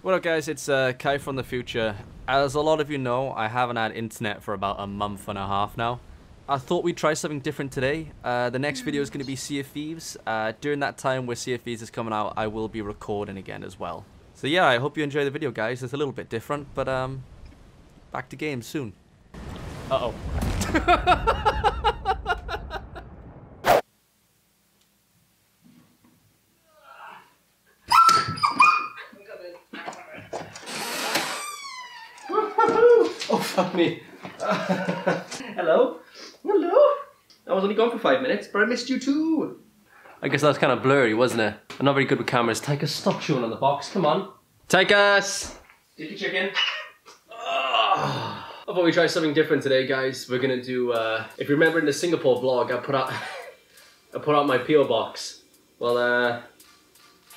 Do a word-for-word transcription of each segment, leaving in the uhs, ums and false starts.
What up guys, it's uh, Kai from the future. As a lot of you know, I haven't had internet for about a month and a half now. I thought we'd try something different today. Uh, the next video is going to be Sea of Thieves. Uh, during that time where Sea of Thieves is coming out, I will be recording again as well. So yeah, I hope you enjoy the video guys. It's a little bit different, but um, back to game soon. Uh oh. Me. Uh, hello? Hello? I was only gone for five minutes, but I missed you too! I guess that was kind of blurry, wasn't it? I'm not very good with cameras. Tychus, stop chewing on the box, come on. Tychus! Take your chicken. Oh. I thought we tried something different today, guys. We're gonna do, uh, if you remember in the Singapore vlog, I put out, I put out my P O box. Well, uh,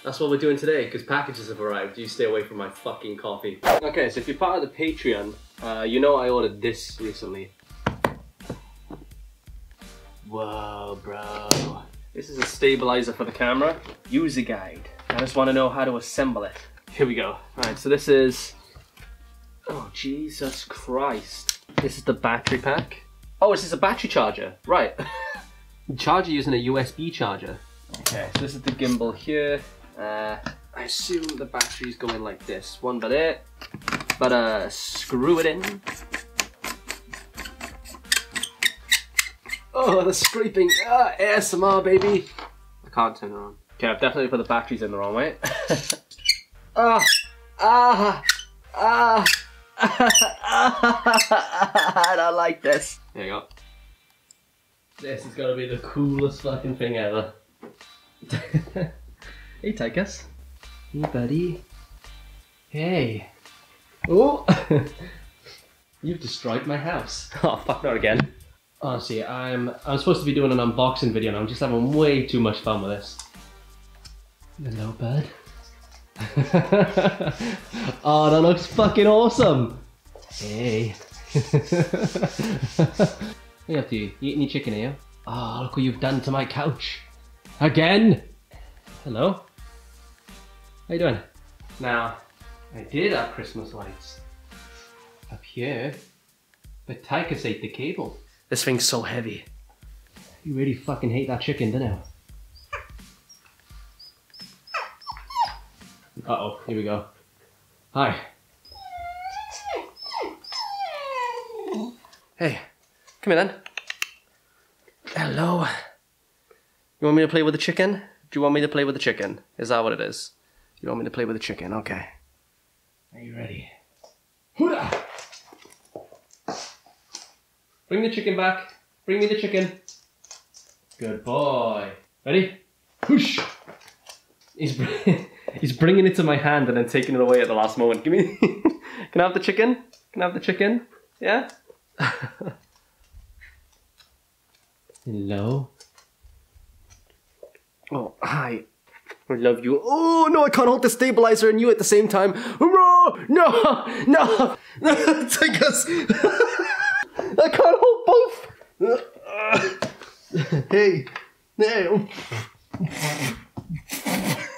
that's what we're doing today, because packages have arrived. You stay away from my fucking coffee. Okay, so if you're part of the Patreon, Uh, you know I ordered this recently. Whoa, bro. This is a stabilizer for the camera. User guide. I just want to know how to assemble it. Here we go. Alright, so this is... Oh, Jesus Christ. This is the battery pack. Oh, this is a battery charger. Right. Charger using a U S B charger. Okay, so this is the gimbal here. Uh, I assume the batteries go in like this. One by there. But uh, screw it in. Oh, the scraping. Ah, A S M R, baby. I can't turn it on. Okay, I've definitely put the batteries in the wrong way. Ah, ah, ah, ah, I don't like this. There you go. This is gonna be the coolest fucking thing ever. Hey, Tychus. Hey, buddy. Hey. Oh, you've destroyed my house. Oh, fuck, not again. Honestly, I'm I'm supposed to be doing an unboxing video and I'm just having way too much fun with this. Hello, bud. Oh, that looks fucking awesome. Hey. What are you up to? You eating your chicken, are you? Oh, look what you've done to my couch. Again? Hello? How you doing? Now, I did have Christmas lights up here, but Tychus ate the cable. This thing's so heavy. You really fucking hate that chicken, don't you? Uh-oh, here we go. Hi. Hey, come here then. Hello. You want me to play with the chicken? Do you want me to play with the chicken? Is that what it is? You want me to play with the chicken, okay. Are you ready? Hoodah! Bring the chicken back. Bring me the chicken. Good boy. Ready? Whoosh! He's, bring he's bringing it to my hand and then taking it away at the last moment. Give me... Can I have the chicken? Can I have the chicken? Yeah? Hello? Oh, hi. I love you. Oh no, I can't hold the stabilizer and you at the same time. Hurrah! No! No! No! Take us! I can't hold both! Hey! Hey!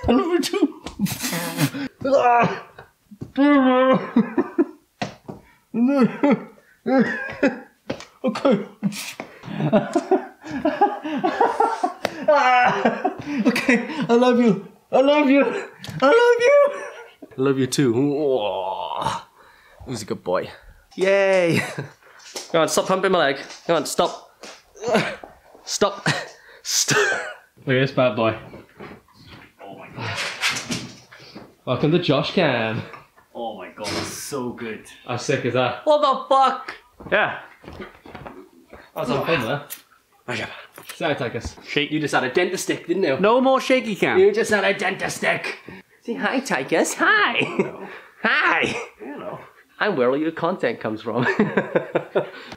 I love you too! Okay. Okay, I love you. I love you. I love you. I love you too. Oh, he's a good boy. Yay. Come on, stop pumping my leg. Come on, stop. Stop. Stop. Look at this bad boy. Oh my god. Welcome to Josh Cam. Oh my god, that's so good. How sick is that? What the fuck? Yeah. That's on film there. Sorry, Tychus. Shake. You just had a dentist stick, didn't you? No more shaky cam. You just had a dentist stick. Say hi, Tychus. Hi. Hello. Hi. Hello. I'm where all your content comes from.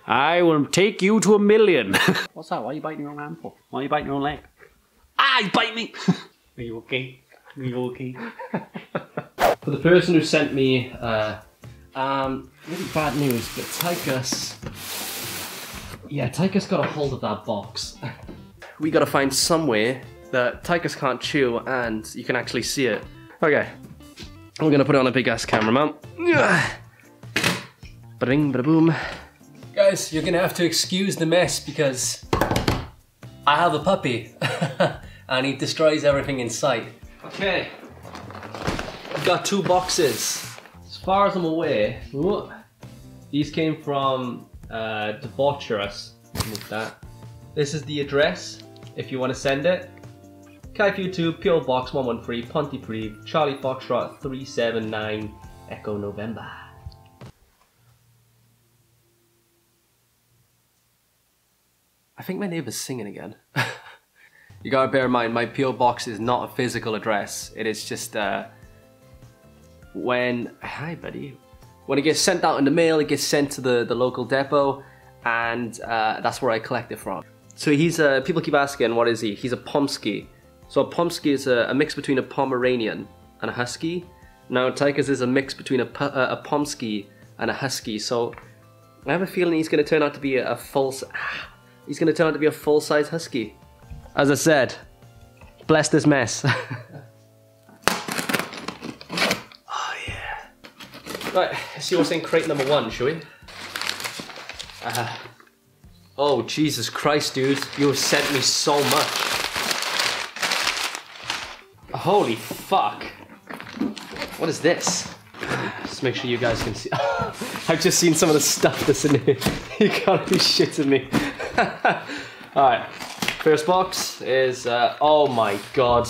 I will take you to a million. What's that? Why are you biting your own hand for? Why are you biting your own leg? Ah, you bite me. Are you okay? Are you okay? For the person who sent me, uh, um, really bad news, but Tychus. Yeah, Tychus got a hold of that box. We gotta find somewhere that Tychus can't chew and you can actually see it. Okay. We're gonna put it on a big ass camera mount. Ba-ding, ba-da-boom. Guys, you're gonna have to excuse the mess because I have a puppy and he destroys everything in sight. Okay, I've got two boxes. As far as I'm aware, whoop, these came from uh, Debaucherous. Move that. This is the address if you want to send it. KaifuTube, P O Box one one three, Pontypridd, Charlie Foxtrot three seven nine, Echo November. I think my neighbour's singing again. You gotta bear in mind, my P O Box is not a physical address. It is just uh, when hi buddy, when it gets sent out in the mail, it gets sent to the the local depot, and uh, that's where I collect it from. So he's a uh, people keep asking, what is he? He's a Pomsky. So a Pomsky is a, a mix between a Pomeranian and a Husky. Now Tychus is a mix between a, a Pomsky and a Husky. So I have a feeling he's going to turn out to be a, a full. Ah, he's going to turn out to be a full-size Husky. As I said, bless this mess. Oh yeah. Right, let's see what's in crate number one, shall we? Uh, oh Jesus Christ, dude! You have sent me so much. Holy fuck! What is this? Just make sure you guys can see. I've just seen some of the stuff that's in here. You gotta be shitting me. Alright, first box is, uh, oh my god.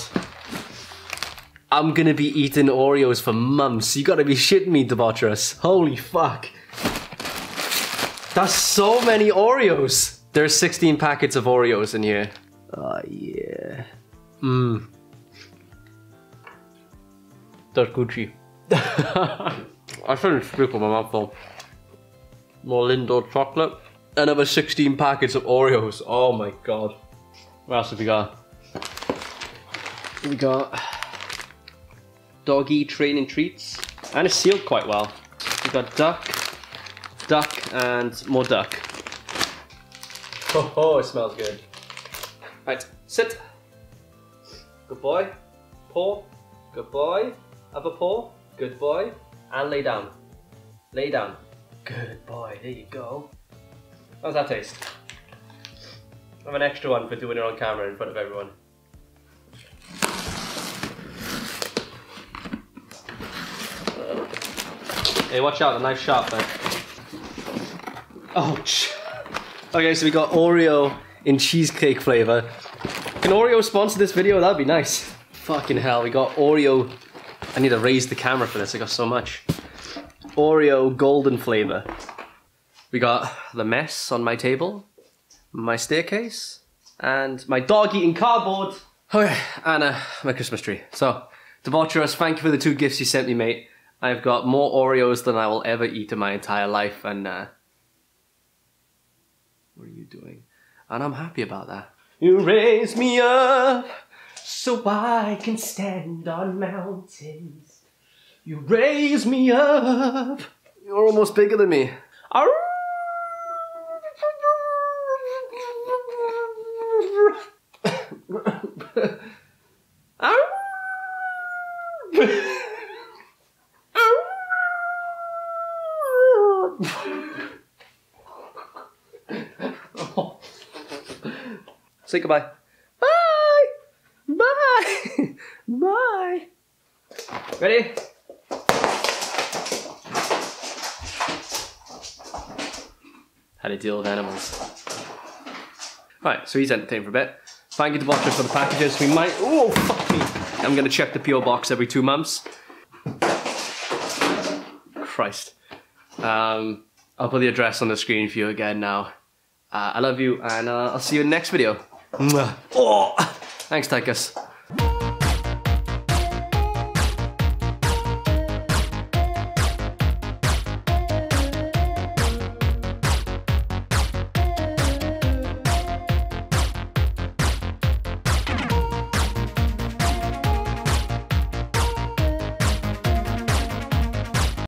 I'm gonna be eating Oreos for months. You gotta be shitting me, Debaucherous. Holy fuck. That's so many Oreos! There's sixteen packets of Oreos in here. Oh yeah. Mmm. That's Gucci. I shouldn't speak with my mouth though. More Lindor chocolate. Another sixteen packets of Oreos. Oh my god. What else have we got? We got doggy training treats. And it's sealed quite well. We got duck, duck, and more duck. Oh, oh, it smells good. Right, sit. Good boy. Paw. Good boy. Have a paw, good boy, and lay down. Lay down. Good boy, there you go. How's that taste? I have an extra one for doing it on camera in front of everyone. Hey, watch out, the knife's sharp there. Oh, okay, so we got Oreo in cheesecake flavour. Can Oreo sponsor this video? That'd be nice. Fucking hell, we got Oreo. I need to raise the camera for this, I got so much. Oreo golden flavour. We got the mess on my table, my staircase, and my dog eating cardboard. Okay, and uh, my Christmas tree. So, Debaucherous, thank you for the two gifts you sent me, mate. I've got more Oreos than I will ever eat in my entire life, and uh... what are you doing? And I'm happy about that. You raise me up so I can stand on mountains. You raise me up. You're almost bigger than me. Arr! Arr! Oh. Say goodbye. Bye! Bye! Ready? How to deal with animals. Right, so he's entertained for a bit. Thank you to Debaucherous for the packages. We might. Oh, fuck me! I'm gonna check the P O box every two months. Christ. Um, I'll put the address on the screen for you again now. Uh, I love you, and uh, I'll see you in the next video. Mwah. Oh! Thanks, Tychus.